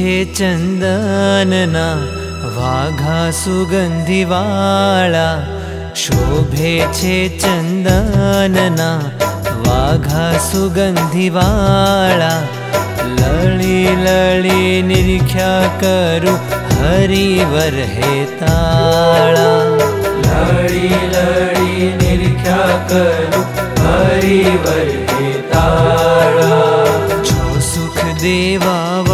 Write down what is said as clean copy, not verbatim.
छे चंदन ना वाघा सुगंधी वाला, शोभे छे चंदन ना वाघा सुगंधी वाला। लड़ी लड़ी निरीख्या करू हरिवर हे ताळा, लड़ी लड़ी निरीख्या करू हरिवर हे ताळा। जो सुख देवा